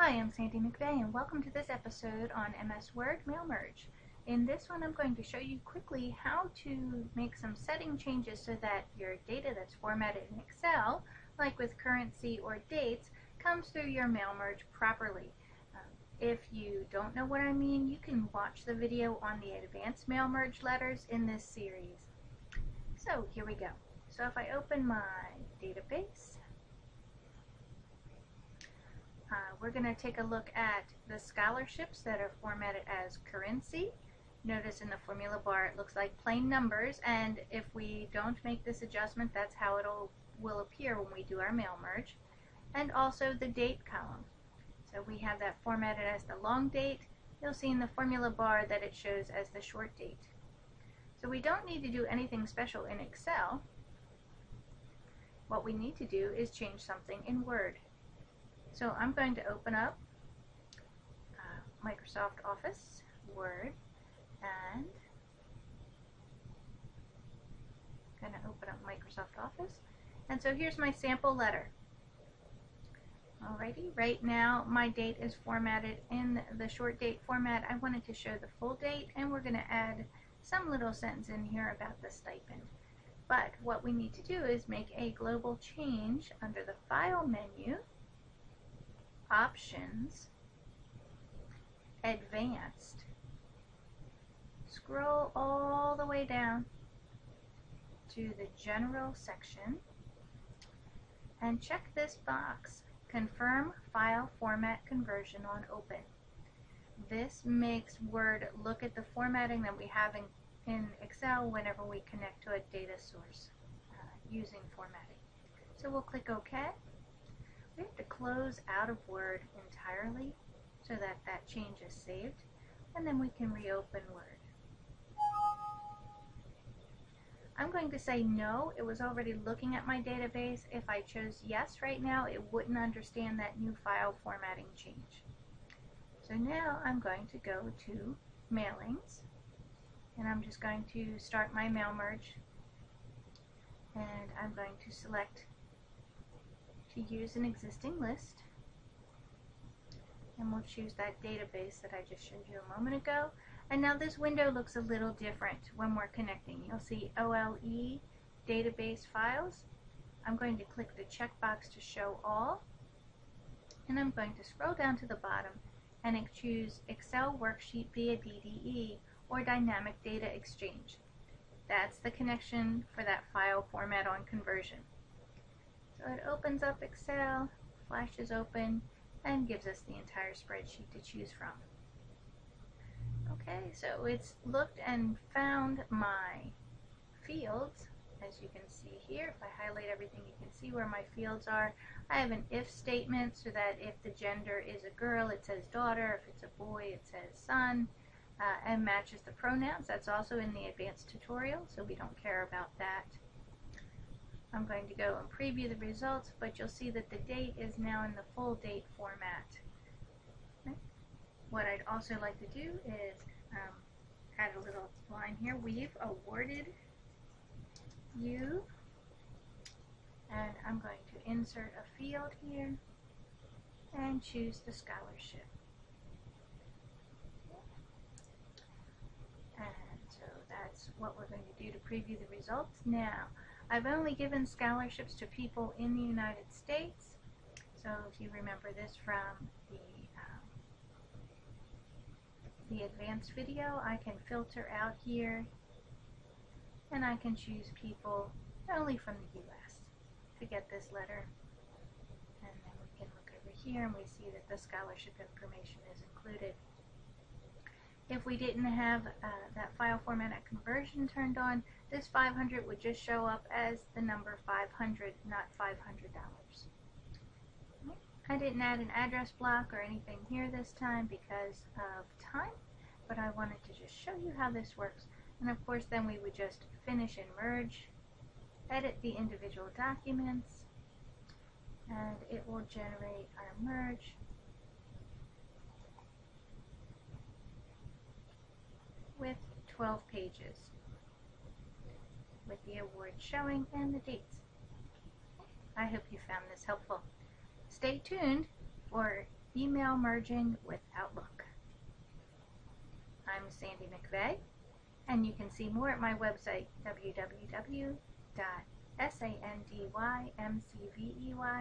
Hi, I'm Sandy McVey and welcome to this episode on MS Word Mail Merge. In this one I'm going to show you quickly how to make some setting changes so that your data that's formatted in Excel, like with currency or dates, comes through your mail merge properly. If you don't know what I mean, you can watch the video on the advanced mail merge letters in this series. So here we go. So if I open my database, we're going to take a look at the scholarships that are formatted as currency. Notice in the formula bar it looks like plain numbers, and if we don't make this adjustment, that's how it will appear when we do our mail merge. And also the date column. So we have that formatted as the long date. You'll see in the formula bar that it shows as the short date. So we don't need to do anything special in Excel. What we need to do is change something in Word. So I'm going to open up Microsoft Office Word, and I'm going to open up Microsoft Office, and so here's my sample letter. Alrighty, right now my date is formatted in the short date format. I wanted to show the full date, and we're going to add some little sentence in here about the stipend. But what we need to do is make a global change under the File menu, Options, Advanced, scroll all the way down to the General section, and check this box, Confirm File Format Conversion on Open. This makes Word look at the formatting that we have in Excel whenever we connect to a data source using formatting. So we'll click OK. We have to close out of Word entirely so that that change is saved, and then we can reopen Word. I'm going to say no, it was already looking at my database. If I chose yes right now, it wouldn't understand that new file formatting change. So now I'm going to go to Mailings, and I'm just going to start my mail merge, and I'm going to select use an existing list, and we'll choose that database that I just showed you a moment ago. And now this window looks a little different when we're connecting. You'll see OLE database files. I'm going to click the checkbox to show all, and I'm going to scroll down to the bottom and choose Excel worksheet via DDE or dynamic data exchange. That's the connection for that file format on conversion. So it opens up Excel, flashes open, and gives us the entire spreadsheet to choose from. Okay, so it's looked and found my fields, as you can see here. If I highlight everything, you can see where my fields are. I have an if statement so that if the gender is a girl, it says daughter. If it's a boy, it says son, and matches the pronouns. That's also in the advanced tutorial, so we don't care about that. I'm going to go and preview the results, but you'll see that the date is now in the full date format. Okay. What I'd also like to do is add a little line here. We've awarded you, and I'm going to insert a field here and choose the scholarship. And so that's what we're going to do to preview the results now. I've only given scholarships to people in the United States, so if you remember this from the advanced video, I can filter out here, and I can choose people only from the U.S. to get this letter, and then we can look over here and we see that the scholarship information is included. If we didn't have that file format at conversion turned on, this 500 would just show up as the number 500, not $500. I didn't add an address block or anything here this time because of time, but I wanted to just show you how this works. And of course then we would just finish and merge, edit the individual documents, and it will generate our merge. With 12 pages, with the award showing and the dates. I hope you found this helpful. Stay tuned for Email merging with Outlook. I'm Sandy McVey, and you can see more at my website, www.sandymcvey.com.